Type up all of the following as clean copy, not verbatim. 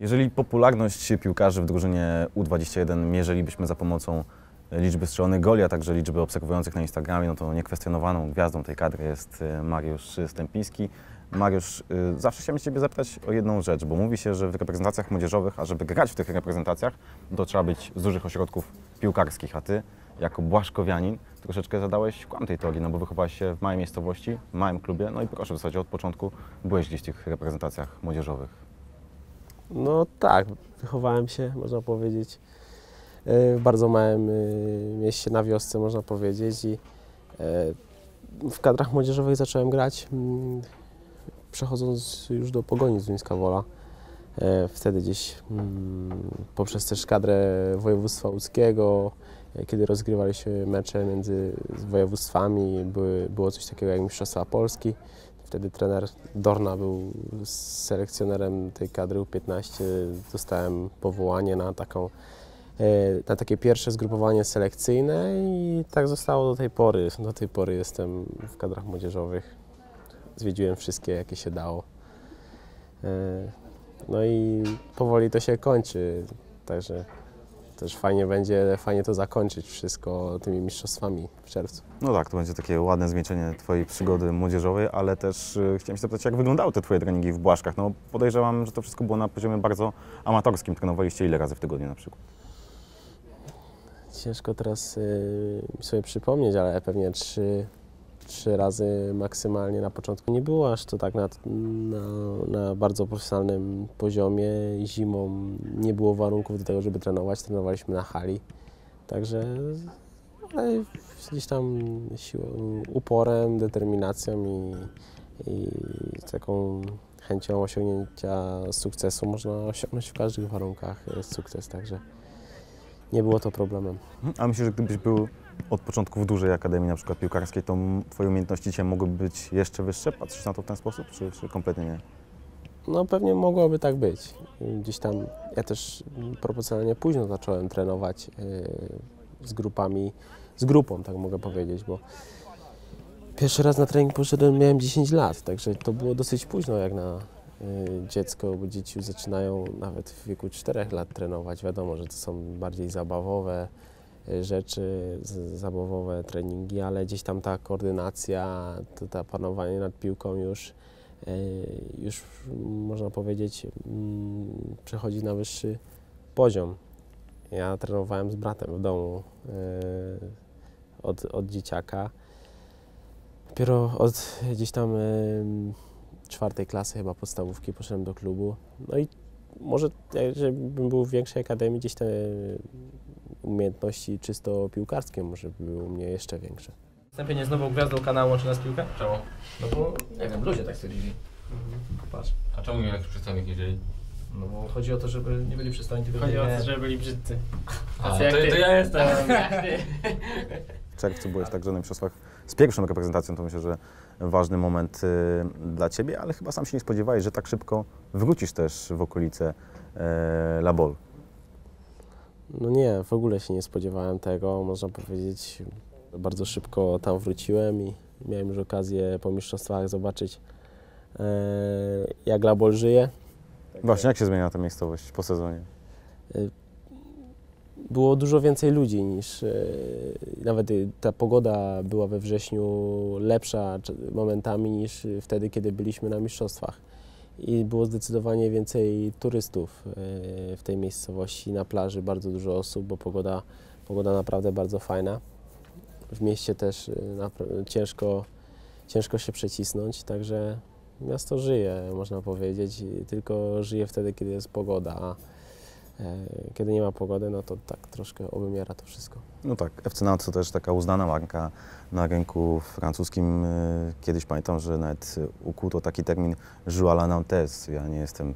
Jeżeli popularność piłkarzy w drużynie U21 mierzylibyśmy za pomocą liczby strzelonych goli, a także liczby obserwujących na Instagramie, no to niekwestionowaną gwiazdą tej kadry jest Mariusz Stępiński. Mariusz, zawsze chciałem Ciebie zapytać o jedną rzecz, bo mówi się, że w reprezentacjach młodzieżowych, a żeby grać w tych reprezentacjach, to trzeba być z dużych ośrodków piłkarskich, a Ty, jako błaszkowianin, troszeczkę zadałeś kłam tej teorii, no bo wychowałeś się w małej miejscowości, w małym klubie, no i proszę, w zasadzie od początku byłeś gdzieś w tych reprezentacjach młodzieżowych. No tak, wychowałem się, można powiedzieć, w bardzo małym mieście, na wiosce, można powiedzieć, i w kadrach młodzieżowych zacząłem grać, przechodząc już do Pogoni Zduńska Wola. Wtedy gdzieś poprzez też kadrę województwa łódzkiego, kiedy rozgrywali się mecze między województwami, było coś takiego jak Mistrzostwa Polski. Wtedy trener Dorna był selekcjonerem tej kadry U15. Dostałem powołanie na takie pierwsze zgrupowanie selekcyjne i tak zostało do tej pory. Do tej pory jestem w kadrach młodzieżowych. Zwiedziłem wszystkie, jakie się dało. No i powoli to się kończy, także też fajnie to zakończyć wszystko tymi mistrzostwami w czerwcu. No tak, to będzie takie ładne zwieńczenie Twojej przygody młodzieżowej, ale też chciałem się zapytać, jak wyglądały te Twoje treningi w Błaszkach? No podejrzewam, że to wszystko było na poziomie bardzo amatorskim. Trenowaliście ile razy w tygodniu na przykład? Ciężko teraz sobie przypomnieć, ale pewnie trzy razy maksymalnie na początku. Nie było aż to tak na bardzo profesjonalnym poziomie. Zimą nie było warunków do tego, żeby trenować. Trenowaliśmy na hali. Także ale gdzieś tam siłą, uporem, determinacją i taką chęcią osiągnięcia sukcesu można osiągnąć w każdych warunkach sukces. Także nie było to problemem. A myślę, że gdybyś był od początku w dużej akademii, na przykład piłkarskiej, to Twoje umiejętności dzisiaj mogły być jeszcze wyższe? Patrzysz na to w ten sposób, czy kompletnie nie? No pewnie mogłoby tak być. Gdzieś tam ja też proporcjonalnie późno zacząłem trenować z grupą, tak mogę powiedzieć, bo pierwszy raz na trening poszedłem, miałem 10 lat, także to było dosyć późno jak na dziecko, bo dzieci zaczynają nawet w wieku 4 lat trenować. Wiadomo, że to są bardziej zabawowe rzeczy, zabawowe treningi, ale gdzieś tam ta koordynacja, to panowanie nad piłką już można powiedzieć przechodzi na wyższy poziom. Ja trenowałem z bratem w domu od dzieciaka. Dopiero od gdzieś tam czwartej klasy chyba podstawówki poszedłem do klubu. No i może jakbym był w większej akademii, gdzieś te umiejętności czysto piłkarskie może były u mnie jeszcze większe. Stępień jest nową gwiazdą kanału Łączy nas piłka? Czemu? No bo jak tam ludzie tak stwierdzili. Patrz. A czemu nie przystani nie dzieli? No bo chodzi o to, żeby nie byli przystani, tylko chodzi o to, żeby byli brzydcy. To ja jestem. W czerwcu byłeś także na mistrzostwach z pierwszą reprezentacją, to myślę, że ważny moment dla Ciebie, ale chyba sam się nie spodziewałeś, że tak szybko wrócisz też w okolice Labol. No nie, w ogóle się nie spodziewałem tego, można powiedzieć. Bardzo szybko tam wróciłem i miałem już okazję po mistrzostwach zobaczyć, jak Labol żyje. Właśnie, jak się zmieniła ta miejscowość po sezonie? Było dużo więcej ludzi niż, nawet ta pogoda była we wrześniu lepsza momentami niż wtedy, kiedy byliśmy na mistrzostwach. I było zdecydowanie więcej turystów w tej miejscowości, na plaży bardzo dużo osób, bo pogoda naprawdę bardzo fajna. W mieście też ciężko się przecisnąć, także miasto żyje, można powiedzieć, tylko żyje wtedy, kiedy jest pogoda, a kiedy nie ma pogody, no to tak troszkę obumiera to wszystko. No tak, FC Nantes to też taka uznana marka na rynku francuskim. Kiedyś pamiętam, że nawet ukuto taki termin jouer à la Nantes. Ja nie jestem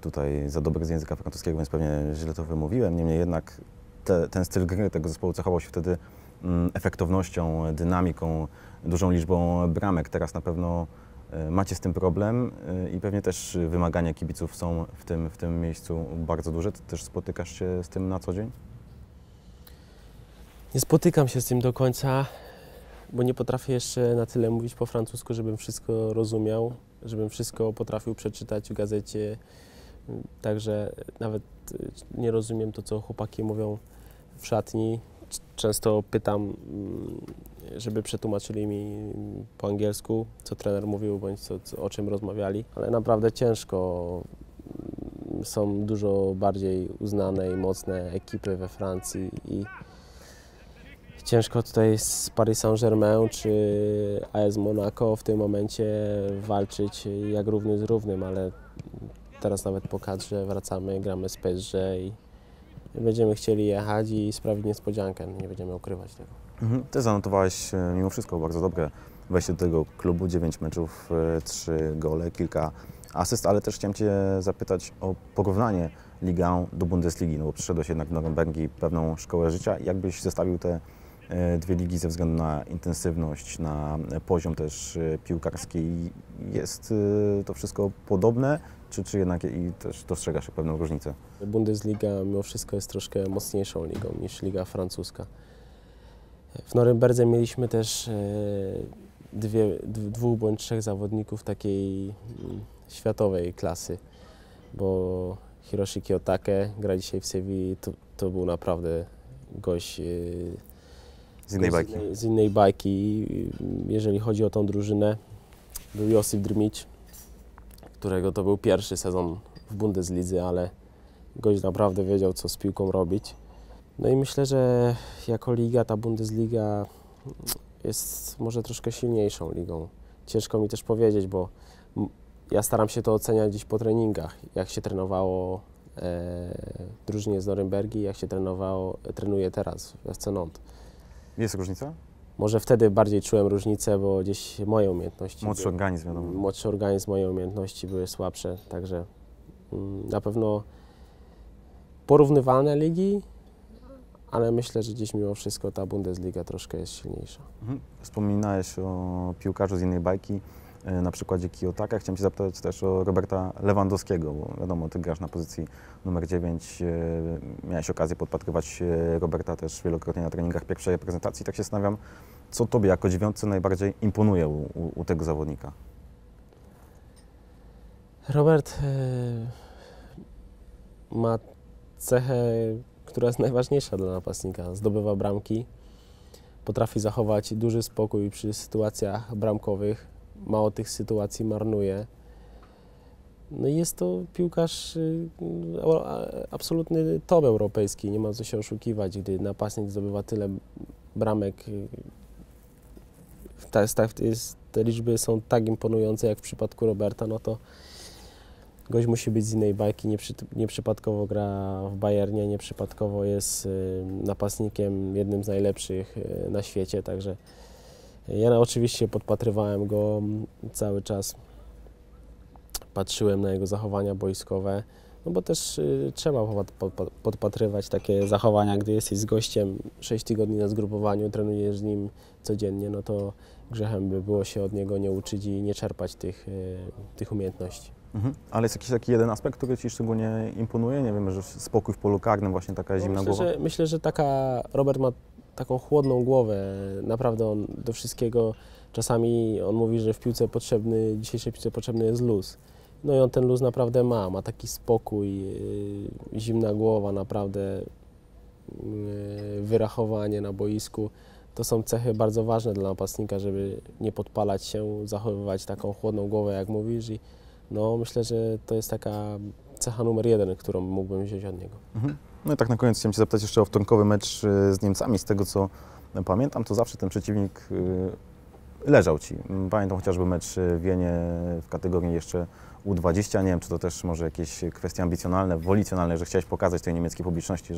tutaj za dobry z języka francuskiego, więc pewnie źle to wymówiłem. Niemniej jednak ten styl gry tego zespołu cechował się wtedy efektownością, dynamiką, dużą liczbą bramek. Teraz na pewno macie z tym problem i pewnie też wymagania kibiców są w tym miejscu bardzo duże. Ty też spotykasz się z tym na co dzień? Nie spotykam się z tym do końca, bo nie potrafię jeszcze na tyle mówić po francusku, żebym wszystko rozumiał, żebym wszystko potrafił przeczytać w gazecie, Także nawet nie rozumiem to, co chłopaki mówią w szatni. Często pytam, żeby przetłumaczyli mi po angielsku, co trener mówił, bądź o czym rozmawiali, ale naprawdę ciężko. Są dużo bardziej uznane i mocne ekipy we Francji i ciężko tutaj z Paris Saint-Germain czy AS Monaco w tym momencie walczyć jak równy z równym, ale teraz nawet po kadrze wracamy, gramy z PSG i będziemy chcieli jechać i sprawić niespodziankę, nie będziemy ukrywać tego. Ty zanotowałeś mimo wszystko bardzo dobre wejście do tego klubu, 9 meczów, 3 gole, kilka asyst, ale też chciałem Cię zapytać o porównanie Ligue 1 do Bundesligi, no bo przyszedłeś jednak w Nürnbergi pewną szkołę życia. Jakbyś zestawił te dwie ligi ze względu na intensywność, na poziom też piłkarski? Jest to wszystko podobne, czy jednak i też dostrzegasz pewną różnicę? Bundesliga mimo wszystko jest troszkę mocniejszą ligą niż Liga Francuska. W Norymberdze mieliśmy też dwóch bądź trzech zawodników takiej światowej klasy, bo Hiroshi Kiyotake gra dzisiaj w Sewilli, to był naprawdę gość z innej bajki. Jeżeli chodzi o tą drużynę, był Josip Drmić, którego to był pierwszy sezon w Bundeslidze, ale gość naprawdę wiedział, co z piłką robić. No i myślę, że jako liga ta Bundesliga jest może troszkę silniejszą ligą. Ciężko mi też powiedzieć, bo ja staram się to oceniać gdzieś po treningach, jak się trenowało w drużynie z Norymbergi, jak się trenuje teraz w FC Nantes. Jest różnica? Może wtedy bardziej czułem różnicę, bo gdzieś moje umiejętności... Młodszy organizm, wiadomo. Młodszy organizm, moje umiejętności były słabsze, także na pewno porównywalne ligi, ale myślę, że gdzieś mimo wszystko ta Bundesliga troszkę jest silniejsza. Wspominałeś o piłkarzu z innej bajki, na przykładzie Kiyotake. Chciałem Cię zapytać też o Roberta Lewandowskiego, bo wiadomo, Ty grasz na pozycji numer 9, miałeś okazję podpatrywać Roberta też wielokrotnie na treningach pierwszej reprezentacji. Tak się zastanawiam, co Tobie jako dziewiątce najbardziej imponuje u tego zawodnika? Robert ma cechę, która jest najważniejsza dla napastnika. Zdobywa bramki, potrafi zachować duży spokój przy sytuacjach bramkowych. Mało tych sytuacji marnuje. No i jest to piłkarz absolutny top europejski. Nie ma co się oszukiwać, gdy napastnik zdobywa tyle bramek. Te liczby są tak imponujące jak w przypadku Roberta, no to gość musi być z innej bajki. Nieprzypadkowo gra w Bayernie, nieprzypadkowo jest napastnikiem jednym z najlepszych na świecie, także ja oczywiście podpatrywałem go cały czas, patrzyłem na jego zachowania boiskowe, no bo też trzeba podpatrywać takie zachowania, gdy jesteś z gościem 6 tygodni na zgrupowaniu, trenujesz z nim codziennie, no to grzechem by było się od niego nie uczyć i nie czerpać tych umiejętności. Ale jest jakiś taki jeden aspekt, który Ci szczególnie imponuje? Nie wiem, że spokój w polu karnym, właśnie taka zimna głowa? Myślę, że Robert ma taką chłodną głowę, naprawdę on do wszystkiego, czasami on mówi, że w dzisiejszej piłce potrzebny jest luz. No i on ten luz naprawdę ma taki spokój, zimna głowa, naprawdę wyrachowanie na boisku. To są cechy bardzo ważne dla napastnika, żeby nie podpalać się, zachowywać taką chłodną głowę, jak mówisz. I no myślę, że to jest taka cecha numer 1, którą mógłbym wziąć od niego. No i tak na koniec chciałem Cię zapytać jeszcze o wtorkowy mecz z Niemcami. Z tego, co pamiętam, to zawsze ten przeciwnik leżał Ci. Pamiętam chociażby mecz w Wienie w kategorii jeszcze U20. Nie wiem, czy to też może jakieś kwestie ambicjonalne, wolicjonalne, że chciałeś pokazać tej niemieckiej publiczności,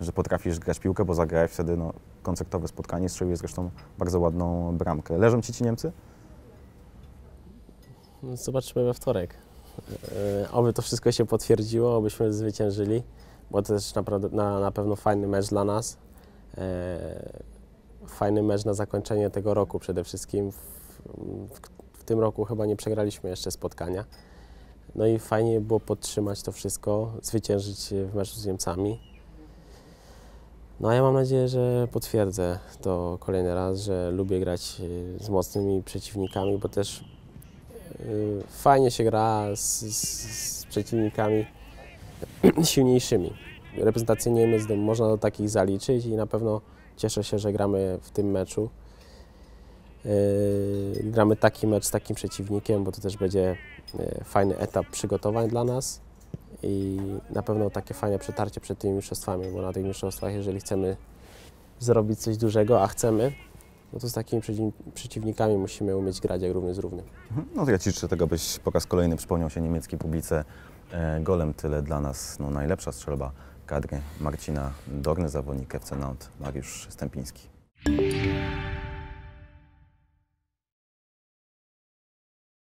że potrafisz grać piłkę, bo zagrałeś wtedy koncertowe spotkanie, strzeliłeś zresztą bardzo ładną bramkę. Leżą Ci Niemcy? Zobaczymy we wtorek. Oby to wszystko się potwierdziło, obyśmy zwyciężyli. Bo to też na pewno fajny mecz dla nas, fajny mecz na zakończenie tego roku przede wszystkim. W tym roku chyba nie przegraliśmy jeszcze spotkania. No i fajnie było podtrzymać to wszystko, zwyciężyć w meczu z Niemcami. No a ja mam nadzieję, że potwierdzę to kolejny raz, że lubię grać z mocnymi przeciwnikami, bo też fajnie się gra z przeciwnikami, silniejszymi. Reprezentację Niemiec można do takich zaliczyć i na pewno cieszę się, że gramy w tym meczu. Gramy taki mecz z takim przeciwnikiem, bo to też będzie fajny etap przygotowań dla nas i na pewno takie fajne przetarcie przed tymi mistrzostwami, bo na tych mistrzostwach, jeżeli chcemy zrobić coś dużego, a chcemy, no to z takimi przeciwnikami musimy umieć grać jak równy z równym. No to ja ci życzę tego, byś po raz kolejny przypomniał się niemieckiej publice golem. Tyle dla nas no, najlepsza strzelba kadry Marcina Dorny, zawodnik FC Nantes Mariusz Stępiński.